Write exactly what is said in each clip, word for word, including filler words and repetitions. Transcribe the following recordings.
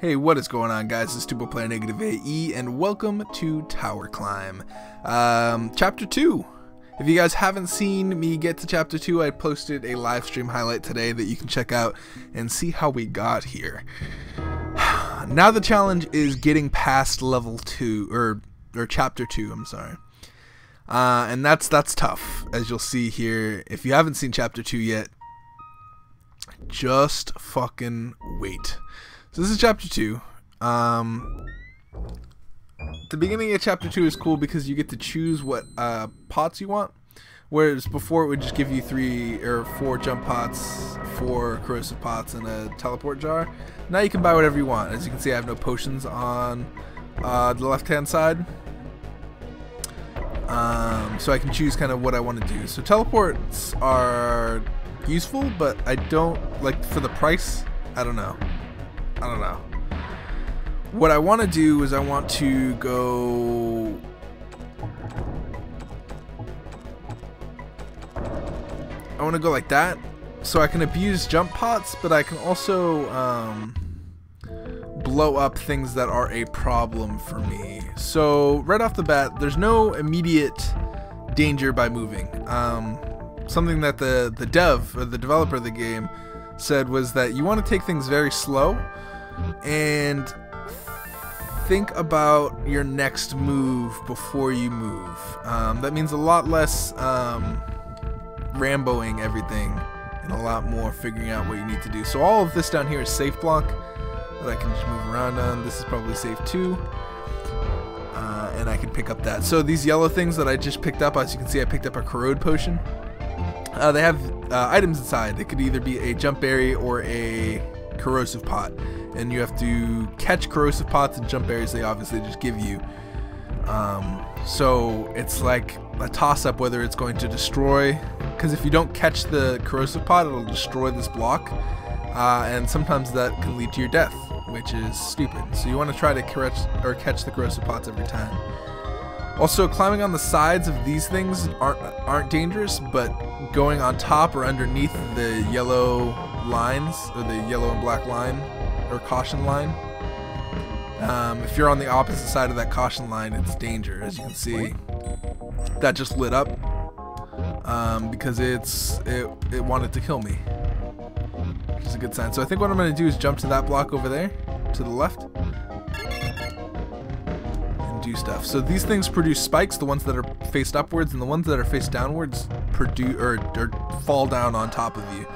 Hey, what is going on, guys? It's TupoPlayerNegativeAE, and welcome to Tower Climb. Um, chapter two. If you guys haven't seen me get to Chapter two, I posted a live stream highlight today that you can check out and see how we got here. Now the challenge is getting past level two, or or Chapter two, I'm sorry. Uh, and that's, that's tough, as you'll see here. If you haven't seen Chapter two yet, just fucking wait. So this is chapter two. Um, the beginning of chapter two is cool because you get to choose what uh, pots you want, whereas before it would just give you three or four jump pots, four corrosive pots, and a teleport jar. Now you can buy whatever you want. As you can see, I have no potions on uh, the left hand side, um, so I can choose kind of what I want to do. So teleports are useful, but I don't like for the price. I don't know. I don't know. What I want to do is I want to go... I want to go like that, so I can abuse jump pots, but I can also um, blow up things that are a problem for me. So right off the bat, there's no immediate danger by moving. Um, something that the, the dev, or the developer of the game, said was that you want to take things very slow and think about your next move before you move. Um, that means a lot less um, Ramboing everything and a lot more figuring out what you need to do. So all of this down here is safe block that I can just move around on. This is probably safe too, uh, and I can pick up that. So these yellow things that I just picked up, as you can see, I picked up a corrode potion. Uh, they have uh, items inside. It could either be a jump berry or a corrosive pot, and you have to catch corrosive pots and jump berries they obviously just give you. Um, so it's like a toss-up whether it's going to destroy, because if you don't catch the corrosive pot, it'll destroy this block, uh, and sometimes that can lead to your death, which is stupid. So you want to try to catch or catch the corrosive pots every time. Also, climbing on the sides of these things aren't aren't dangerous, but going on top or underneath the yellow lines, or the yellow and black line, or caution line, um, if you're on the opposite side of that caution line, it's danger. As you can see, that just lit up um, because it's it it wanted to kill me, which is a good sign. So I think what I'm going to do is jump to that block over there, to the left. Stuff. So these things produce spikes. The ones that are faced upwards and the ones that are faced downwards produce or, or fall down on top of you.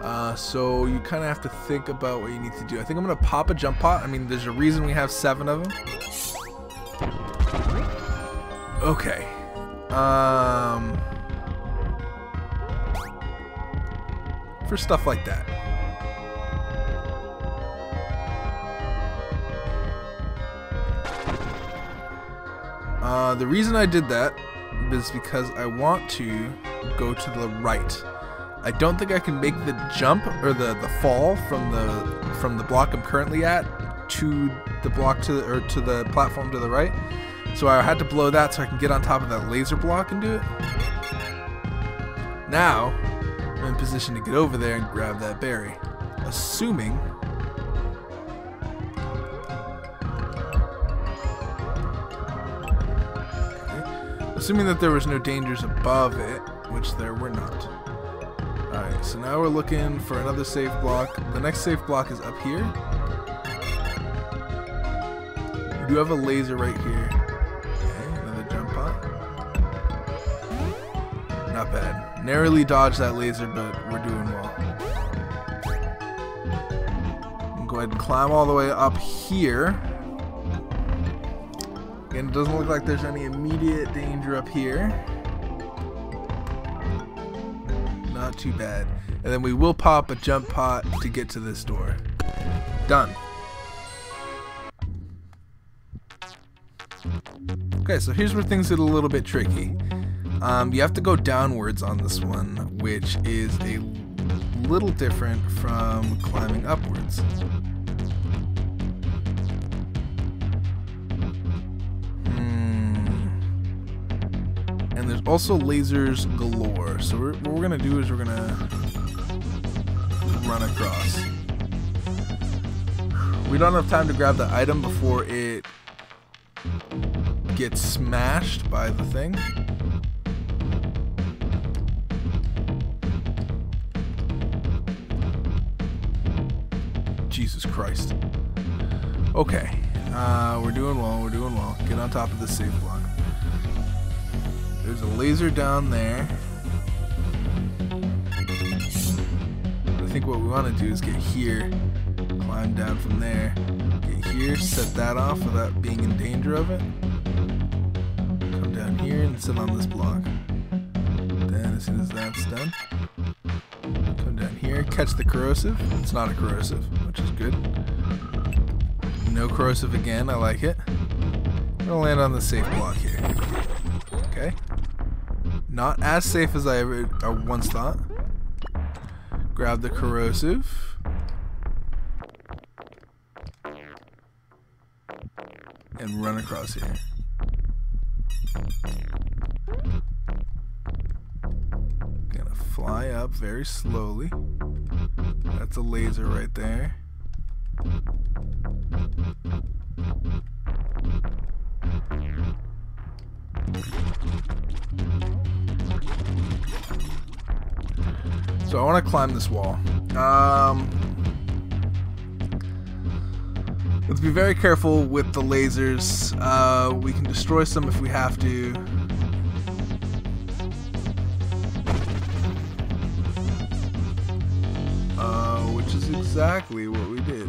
Uh, so you kind of have to think about what you need to do. I think I'm gonna pop a jump pot. I mean, there's a reason we have seven of them. Okay. Um, for stuff like that. Uh, the reason I did that is because I want to go to the right. I don't think I can make the jump or the, the fall from the from the block I'm currently at to the block to or to the platform to the right. So I had to blow that so I can get on top of that laser block and do it. Now I'm in position to get over there and grab that berry, assuming. Assuming that there was no dangers above it, which there were not. Alright, so now we're looking for another safe block. The next safe block is up here. We do have a laser right here. Okay, another jump pot. Not bad. Narrowly dodged that laser, but we're doing well. I'm going to go ahead and climb all the way up here. And it doesn't look like there's any immediate danger up here. Not too bad. And then we will pop a jump pot to get to this door. Done. Okay, so here's where things get a little bit tricky. Um, you have to go downwards on this one, which is a little different from climbing upwards. And there's also lasers galore. So we're, what we're gonna do is we're gonna run across. We don't have time to grab the item before it gets smashed by the thing. Jesus Christ. Okay, uh, we're doing well, we're doing well. Get on top of the safe block. There's a laser down there. But I think what we want to do is get here, climb down from there, get here, set that off without being in danger of it. Come down here and sit on this block. Then as soon as that's done, come down here, catch the corrosive. It's not a corrosive, which is good. No corrosive again, I like it. I'm gonna land on the safe block here. Okay. Not as safe as I ever I once thought. Grab the corrosive. And run across here. Gonna fly up very slowly. That's a laser right there. So I want to climb this wall. Um, let's be very careful with the lasers. Uh, we can destroy some if we have to. Uh, which is exactly what we did.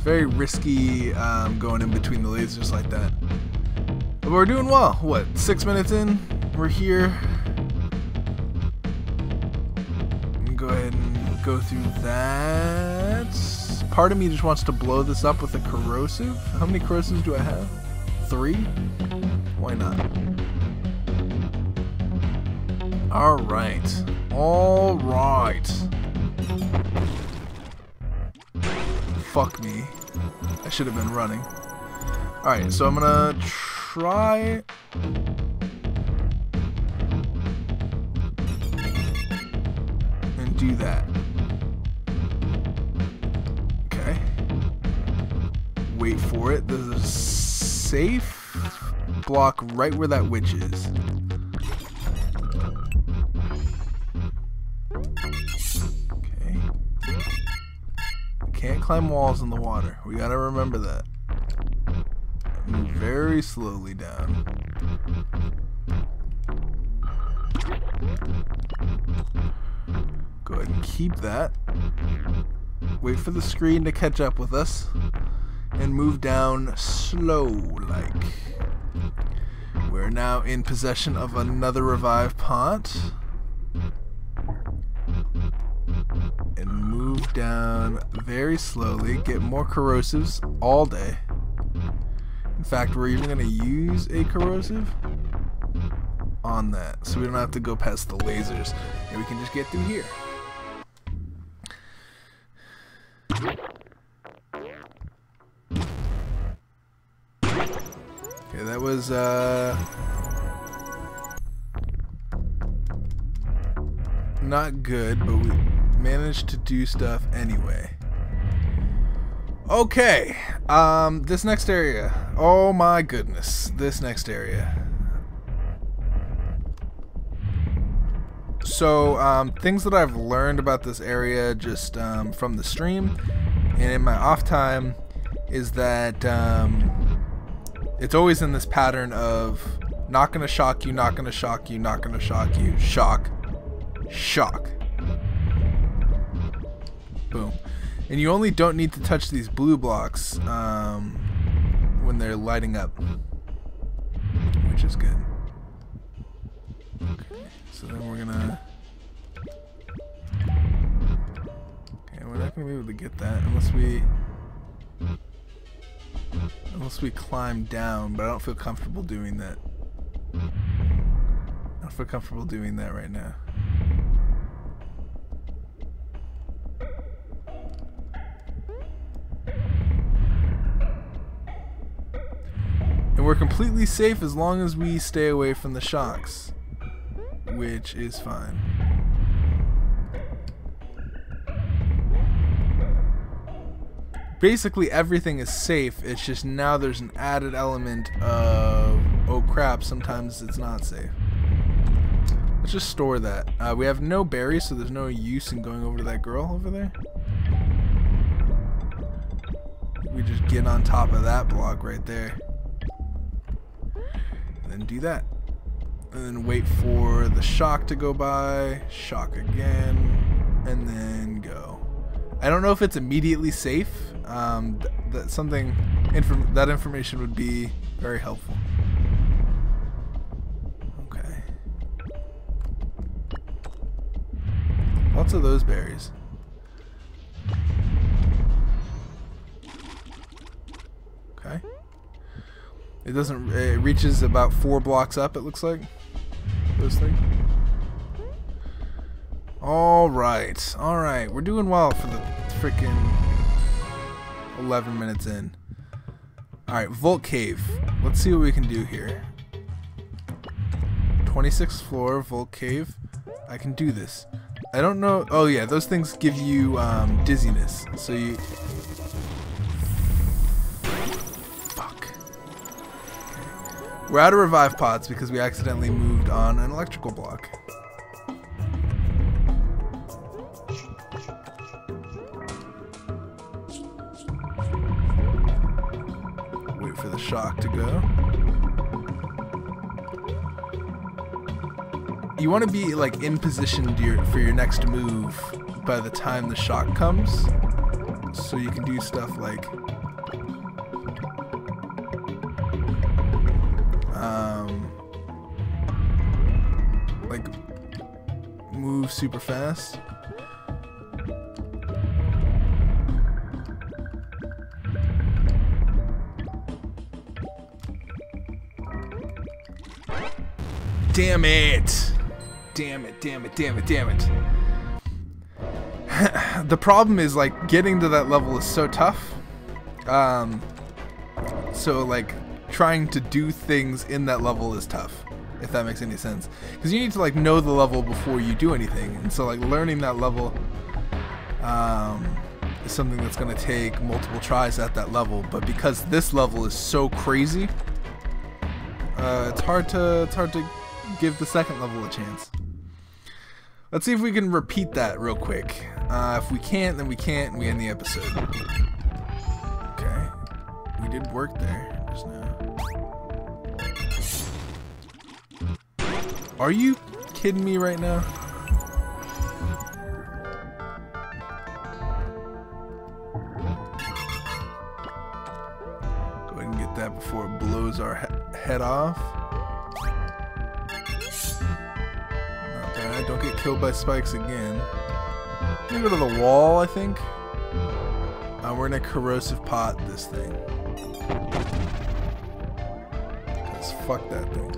Very risky um, going in between the lasers like that. But we're doing well. What, six minutes in? We're here. I'm gonna go ahead and go through that. Part of me just wants to blow this up with a corrosive. How many corrosives do I have? Three? Why not? Alright. Alright. Fuck me. I should have been running. Alright, so I'm gonna try... and do that. Okay. Wait for it. There's a safe block right where that witch is. Can't climb walls in the water. We gotta remember that. Move very slowly down. Go ahead and keep that. Wait for the screen to catch up with us. And move down slow-like. We're now in possession of another revive pot. Move down very slowly, get more corrosives all day. In fact, we're even going to use a corrosive on that, so we don't have to go past the lasers, and we can just get through here. Okay, that was uh, not good, but we managed to do stuff anyway. Okay, um, this next area. Oh my goodness, this next area. So um, things that I've learned about this area just um, from the stream and in my off time is that um, it's always in this pattern of not gonna shock you, not gonna shock you, not gonna shock you, shock, shock. Boom. And you only don't need to touch these blue blocks um, when they're lighting up, which is good. Okay, so then we're gonna... okay, we're not gonna be able to get that unless we... unless we climb down, but I don't feel comfortable doing that. I don't feel comfortable doing that right now. We're completely safe as long as we stay away from the shocks, which is fine. basically everything is safe. It's just now there's an added element of, oh crap, sometimes it's not safe. Let's just store that. Uh, we have no berries, so there's no use in going over to that girl over there. We just get on top of that block right there. And then do that. And then wait for the shock to go by. Shock again. And then go. I don't know if it's immediately safe. Um, th that's something, inf that information would be very helpful. Okay. Lots of those berries. It doesn't, it reaches about four blocks up, it looks like. This thing. Alright, alright. We're doing well for the freaking eleven minutes in. Alright, Volt Cave. Let's see what we can do here. twenty-sixth floor, Volt Cave. I can do this. I don't know. Oh, yeah, those things give you um, dizziness. So you. We're out of revive pots because we accidentally moved on an electrical block. Wait for the shock to go. You want to be like in position to your, for your next move by the time the shock comes, so you can do stuff like super fast. Damn it! Damn it, damn it, damn it, damn it. The problem is, like, getting to that level is so tough. Um, so, like, trying to do things in that level is tough. If that makes any sense, because you need to like know the level before you do anything, and so like learning that level um, is something that's going to take multiple tries at that level. But because this level is so crazy, uh, it's hard to it's hard to give the second level a chance. Let's see if we can repeat that real quick. Uh, if we can't, then we can't, and we end the episode. Okay, we did work there just now. Are you kidding me right now? Go ahead and get that before it blows our he head off. Not bad. Don't get killed by spikes again. I'm gonna go to the wall, I think. Uh, we're gonna corrosive pot this thing. Let's fuck that thing.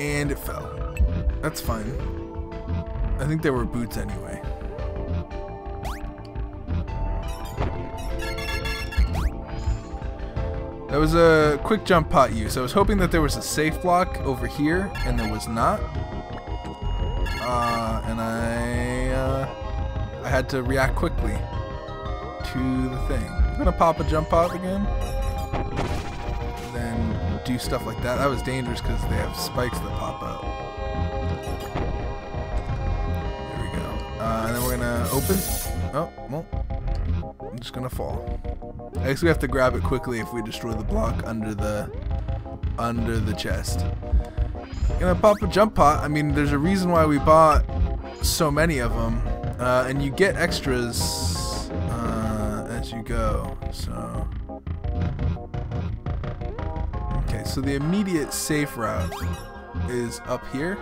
And it fell. That's fine. I think there were boots anyway. That was a quick jump pot use. I was hoping that there was a safe block over here, and there was not. Uh, and I, uh, I had to react quickly to the thing. I'm gonna pop a jump pot again. Do stuff like that. That was dangerous because they have spikes that pop up. There we go. Uh, and then we're gonna open. Oh, well. I'm just gonna fall. I guess we have to grab it quickly if we destroy the block under the under the chest. Gonna pop a jump pot. I mean, there's a reason why we bought so many of them, uh, and you get extras uh, as you go. So. Okay, so the immediate safe route is up here.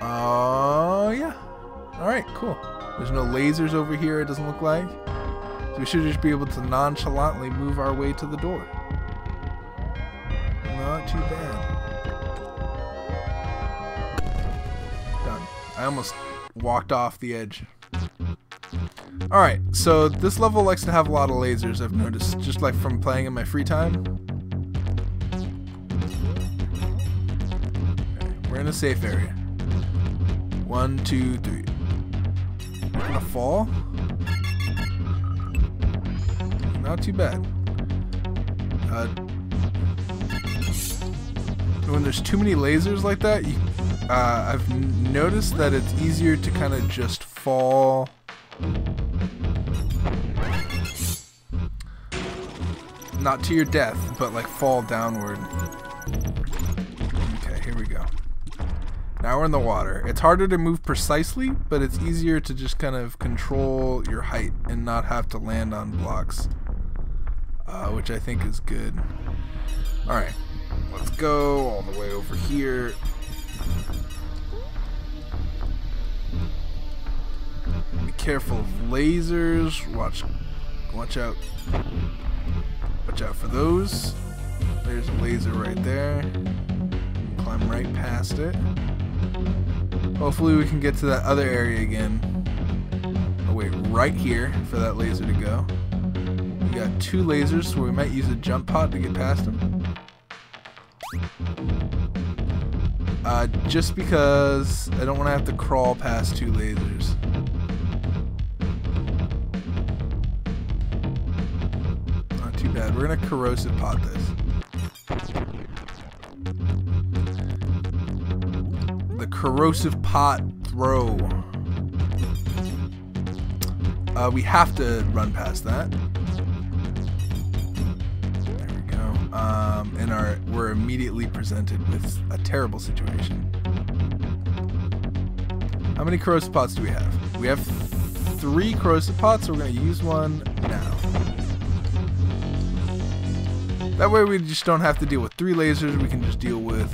Oh, uh, yeah. Alright, cool. There's no lasers over here, it doesn't look like. So we should just be able to nonchalantly move our way to the door. Not too bad. Done. I almost walked off the edge. Alright, so this level likes to have a lot of lasers, I've noticed, just like from playing in my free time. Okay, we're in a safe area. One, two, three. We're gonna fall. Not too bad. Uh, when there's too many lasers like that, you, uh, I've noticed that it's easier to kind of just fall. Not to your death, but like fall downward. Okay, here we go. Now we're in the water. It's harder to move precisely, but it's easier to just kind of control your height and not have to land on blocks, uh, which I think is good. Alright, let's go all the way over here. Be careful of lasers. Watch, watch out. Watch out for those. There's a laser right there. Climb right past it. Hopefully we can get to that other area again. Oh wait, right here for that laser to go. We got two lasers, so we might use a jump pod to get past them. Uh, just because I don't want to have to crawl past two lasers. Not too bad. We're gonna corrosive pod this. Corrosive pot throw. Uh, we have to run past that. There we go. Um, and our, we're immediately presented with a terrible situation. How many corrosive pots do we have? We have three corrosive pots, so we're going to use one now. That way we just don't have to deal with three lasers. We can just deal with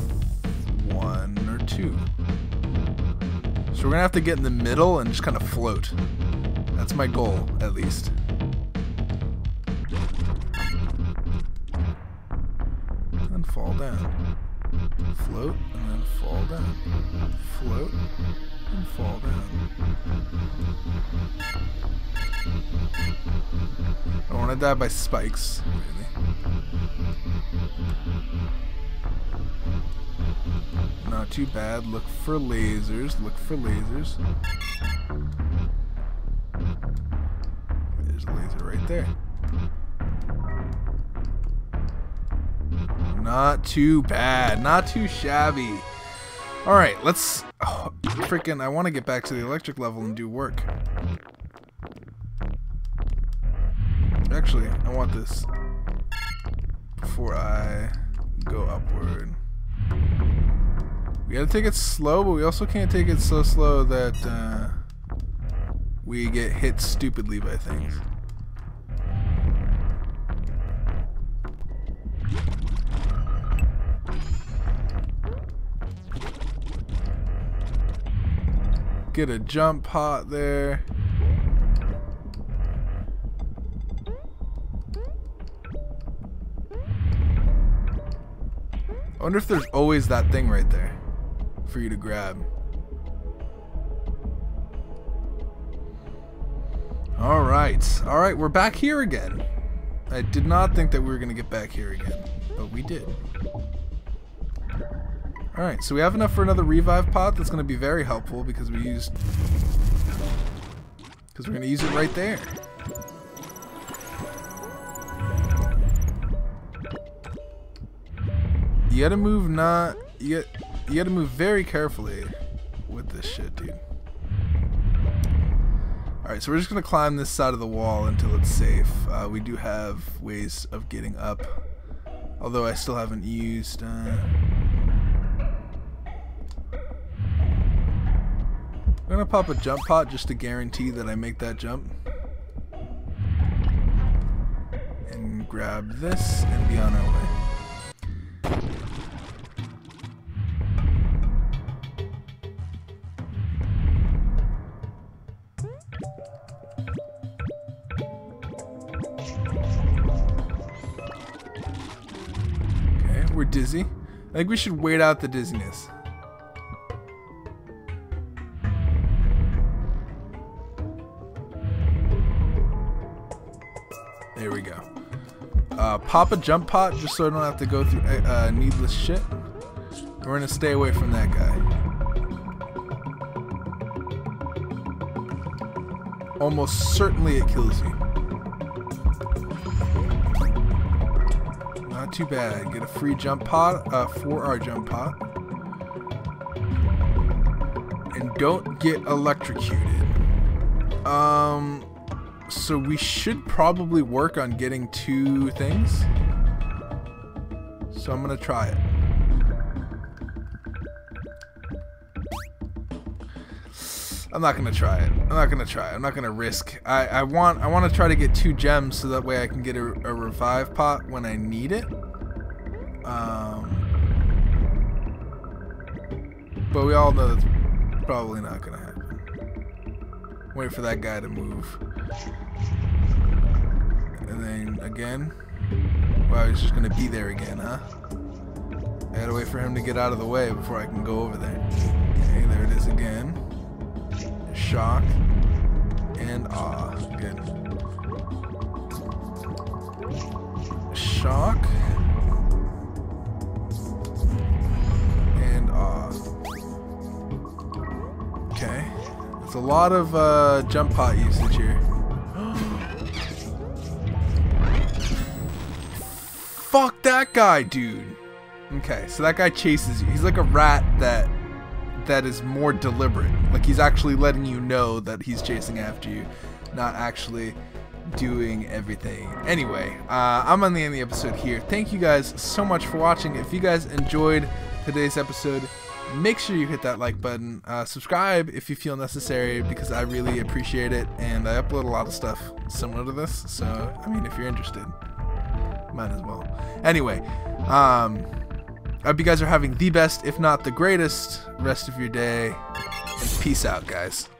one or two. So we're gonna have to get in the middle and just kind of float. That's my goal, at least. And fall down. Float, and then fall down. Float, and fall down. I don't wanna die by spikes, really. Not too bad. Look for lasers. Look for lasers. There's a laser right there. Not too bad. Not too shabby. Alright, let's... Oh, freaking, I want to get back to the electric level and do work. Actually, I want this before I go upward. We gotta take it slow, but we also can't take it so slow that uh, we get hit stupidly by things. Get a jump pot there. I wonder if there's always that thing right there for you to grab. Alright. Alright, we're back here again. I did not think that we were going to get back here again, but we did. Alright, so we have enough for another revive pot. That's going to be very helpful because we used... Because we're going to use it right there. You gotta move not... You get... You gotta move very carefully with this shit, dude. Alright, so we're just gonna climb this side of the wall until it's safe. Uh, we do have ways of getting up. Although I still haven't used... Uh... I'm gonna pop a jump pot just to guarantee that I make that jump. And grab this and be on our way. We're dizzy. I think we should wait out the dizziness. There we go. Uh, pop a jump pot just so I don't have to go through uh, needless shit. We're gonna stay away from that guy. almost certainly it kills you. Not too bad. Get a free jump pot, uh, for our jump pot. And don't get electrocuted. Um, so we should probably work on getting two things. So I'm gonna try it. I'm not gonna try it. I'm not gonna try it. I'm not gonna risk. I, I want I want to try to get two gems so that way I can get a, a revive pot when I need it. Um, but we all know that's probably not gonna happen. Wait for that guy to move. And then again. Wow, he's just gonna be there again, huh? I gotta wait for him to get out of the way before I can go over there. Okay, there it is again. Shock and awe. Good. Shock and awe. Okay. That's a lot of uh, jump pot usage here. Fuck that guy, dude. Okay, so that guy chases you. He's like a rat that that is more deliberate. Like, he's actually letting you know that he's chasing after you, not actually doing everything. Anyway, uh, I'm on the end of the episode here. Thank you guys so much for watching. If you guys enjoyed today's episode, make sure you hit that like button. Uh, subscribe if you feel necessary, because I really appreciate it, and I upload a lot of stuff similar to this, so, I mean, if you're interested, might as well. Anyway, um... I hope you guys are having the best, if not the greatest, rest of your day. And peace out, guys.